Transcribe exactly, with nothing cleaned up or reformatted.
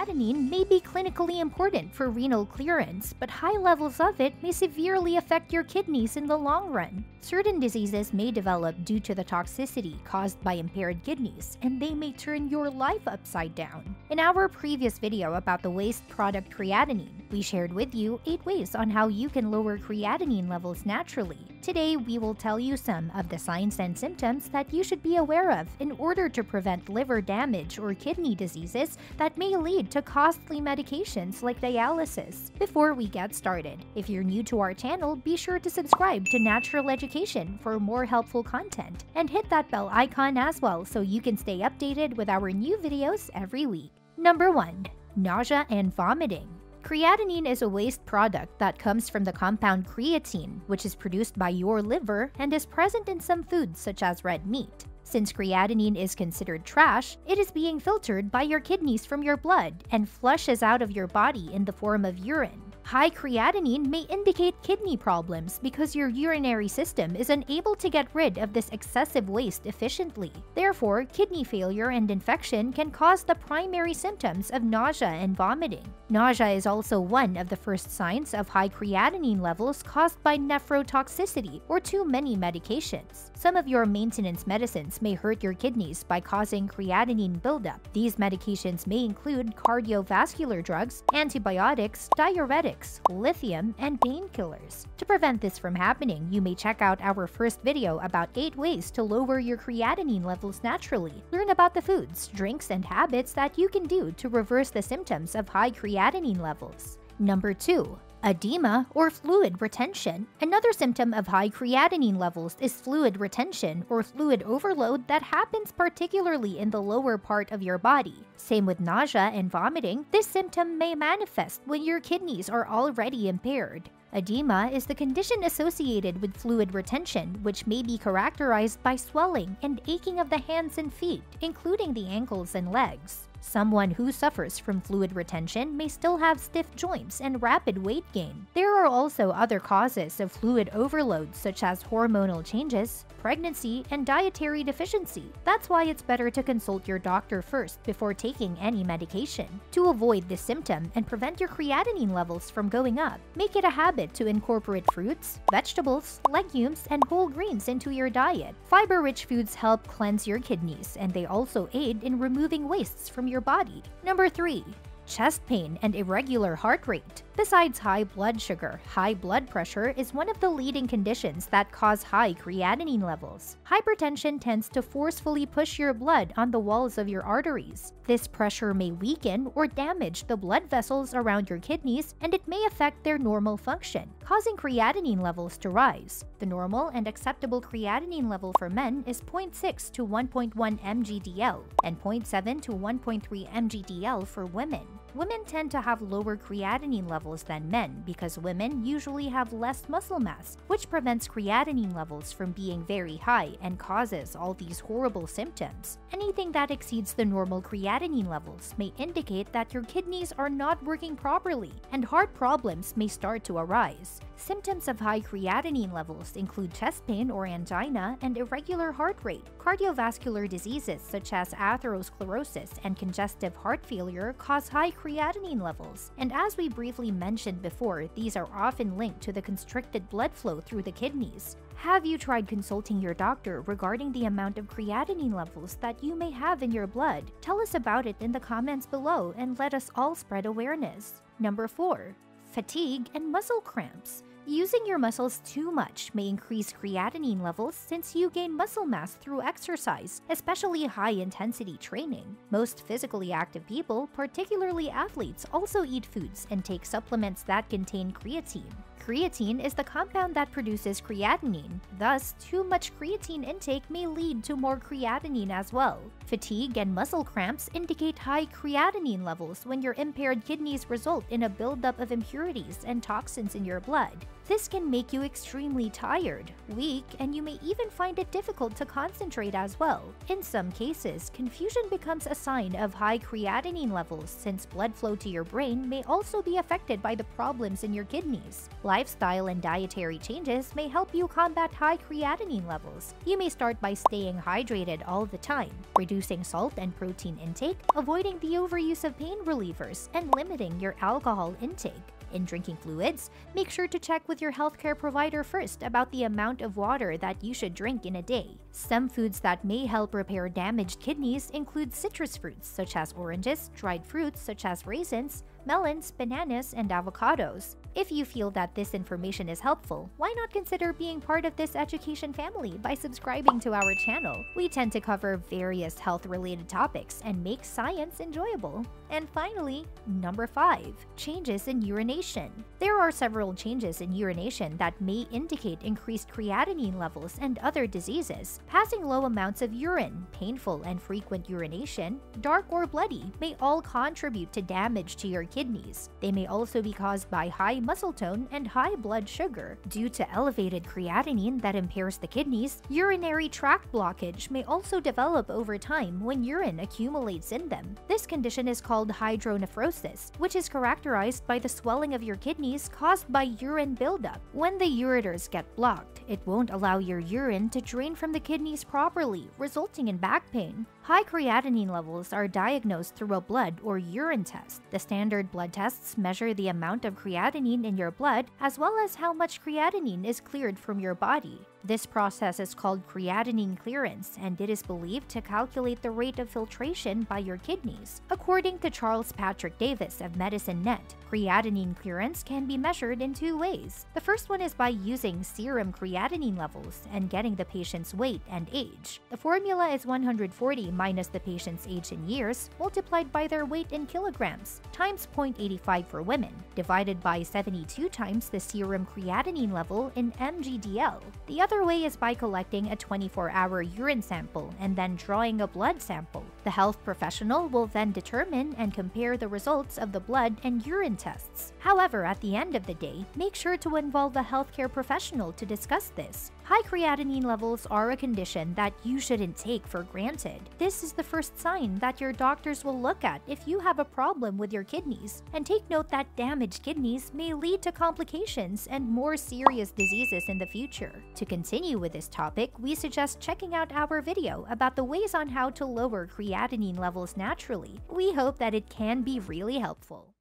creatinine may be clinically important for renal clearance, but high levels of it may severely affect your kidneys in the long run. Certain diseases may develop due to the toxicity caused by impaired kidneys, and they may turn your life upside down. In our previous video about the waste product creatinine, we shared with you eight ways on how you can lower creatinine levels naturally. Today, we will tell you some of the signs and symptoms that you should be aware of in order to prevent liver damage or kidney diseases that may lead to costly medications like dialysis. Before we get started, if you're new to our channel, be sure to subscribe to Natural Education for more helpful content, and hit that bell icon as well so you can stay updated with our new videos every week. Number one. Nausea and vomiting. Creatinine is a waste product that comes from the compound creatine, which is produced by your liver and is present in some foods such as red meat. Since creatinine is considered trash, it is being filtered by your kidneys from your blood and flushes out of your body in the form of urine. High creatinine may indicate kidney problems because your urinary system is unable to get rid of this excessive waste efficiently. Therefore, kidney failure and infection can cause the primary symptoms of nausea and vomiting. Nausea is also one of the first signs of high creatinine levels caused by nephrotoxicity or too many medications. Some of your maintenance medicines may hurt your kidneys by causing creatinine buildup. These medications may include cardiovascular drugs, antibiotics, diuretics, lithium, and painkillers. To prevent this from happening, you may check out our first video about eight ways to lower your creatinine levels naturally. Learn about the foods, drinks, and habits that you can do to reverse the symptoms of high creatinine levels. Number two. Edema or fluid retention. Another symptom of high creatinine levels is fluid retention or fluid overload that happens particularly in the lower part of your body. Same with nausea and vomiting, this symptom may manifest when your kidneys are already impaired. Edema is the condition associated with fluid retention, which may be characterized by swelling and aching of the hands and feet, including the ankles and legs. Someone who suffers from fluid retention may still have stiff joints and rapid weight gain. There are also other causes of fluid overload such as hormonal changes, pregnancy, and dietary deficiency. That's why it's better to consult your doctor first before taking any medication. To avoid this symptom and prevent your creatinine levels from going up, make it a habit to incorporate fruits, vegetables, legumes, and whole grains into your diet. Fiber-rich foods help cleanse your kidneys, and they also aid in removing wastes from your body. Number three. Chest pain and irregular heart rate. Besides high blood sugar, high blood pressure is one of the leading conditions that cause high creatinine levels. Hypertension tends to forcefully push your blood on the walls of your arteries. This pressure may weaken or damage the blood vessels around your kidneys, and it may affect their normal function, causing creatinine levels to rise. The normal and acceptable creatinine level for men is zero point six to one point one M G D L and zero point seven to one point three M G D L for women. Women tend to have lower creatinine levels than men because women usually have less muscle mass, which prevents creatinine levels from being very high and causes all these horrible symptoms. Anything that exceeds the normal creatinine levels may indicate that your kidneys are not working properly, and heart problems may start to arise. Symptoms of high creatinine levels include chest pain or angina and irregular heart rate. Cardiovascular diseases such as atherosclerosis and congestive heart failure cause high creatinine levels, and as we briefly mentioned before, these are often linked to the constricted blood flow through the kidneys. Have you tried consulting your doctor regarding the amount of creatinine levels that you may have in your blood? Tell us about it in the comments below and let us all spread awareness. Number four. Fatigue and muscle cramps. Using your muscles too much may increase creatinine levels since you gain muscle mass through exercise, especially high-intensity training. Most physically active people, particularly athletes, also eat foods and take supplements that contain creatine. Creatine is the compound that produces creatinine, thus too much creatine intake may lead to more creatinine as well. Fatigue and muscle cramps indicate high creatinine levels when your impaired kidneys result in a buildup of impurities and toxins in your blood. This can make you extremely tired, weak, and you may even find it difficult to concentrate as well. In some cases, confusion becomes a sign of high creatinine levels since blood flow to your brain may also be affected by the problems in your kidneys. Like lifestyle and dietary changes may help you combat high creatinine levels. You may start by staying hydrated all the time, reducing salt and protein intake, avoiding the overuse of pain relievers, and limiting your alcohol intake. In drinking fluids, make sure to check with your healthcare provider first about the amount of water that you should drink in a day. Some foods that may help repair damaged kidneys include citrus fruits such as oranges, dried fruits such as raisins, melons, bananas, and avocados. If you feel that this information is helpful, why not consider being part of this education family by subscribing to our channel? We tend to cover various health-related topics and make science enjoyable. And finally, number five, changes in urination. There are several changes in urination that may indicate increased creatinine levels and other diseases. Passing low amounts of urine, painful and frequent urination, dark or bloody, may all contribute to damage to your kidneys. They may also be caused by high muscle tone and high blood sugar. Due to elevated creatinine that impairs the kidneys, urinary tract blockage may also develop over time when urine accumulates in them. This condition is called hydronephrosis, which is characterized by the swelling of your kidneys caused by urine buildup. When the ureters get blocked, it won't allow your urine to drain from the kidneys properly, resulting in back pain. High creatinine levels are diagnosed through a blood or urine test. The standard blood tests measure the amount of creatinine in your blood as well as how much creatinine is cleared from your body. This process is called creatinine clearance, and it is believed to calculate the rate of filtration by your kidneys. According to Charles Patrick Davis of MedicineNet, creatinine clearance can be measured in two ways. The first one is by using serum creatinine levels and getting the patient's weight and age. The formula is one hundred forty minus the patient's age in years, multiplied by their weight in kilograms, times zero point eight five for women, divided by seventy-two times the serum creatinine level in M G D L. The other The other way is by collecting a twenty-four hour urine sample and then drawing a blood sample. The health professional will then determine and compare the results of the blood and urine tests. However, at the end of the day, make sure to involve a healthcare professional to discuss this. High creatinine levels are a condition that you shouldn't take for granted. This is the first sign that your doctors will look at if you have a problem with your kidneys, and take note that damaged kidneys may lead to complications and more serious diseases in the future. To continue with this topic, we suggest checking out our video about the ways on how to lower creatinine levels naturally. We hope that it can be really helpful.